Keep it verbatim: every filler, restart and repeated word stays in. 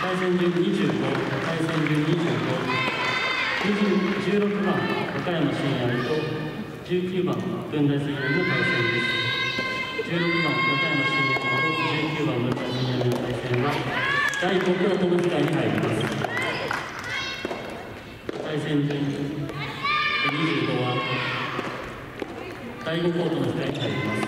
対戦順にじゅうご、対戦順にじゅうご、にじゅうろくばん岡山真也とじゅうきゅうばん文大杉谷の対戦です。じゅうろくばん岡山真也とじゅうきゅうばん文大杉谷の対戦はだいごクオーターの機会に入ります。対戦順にじゅうごはだいごクオーターの機会に入ります。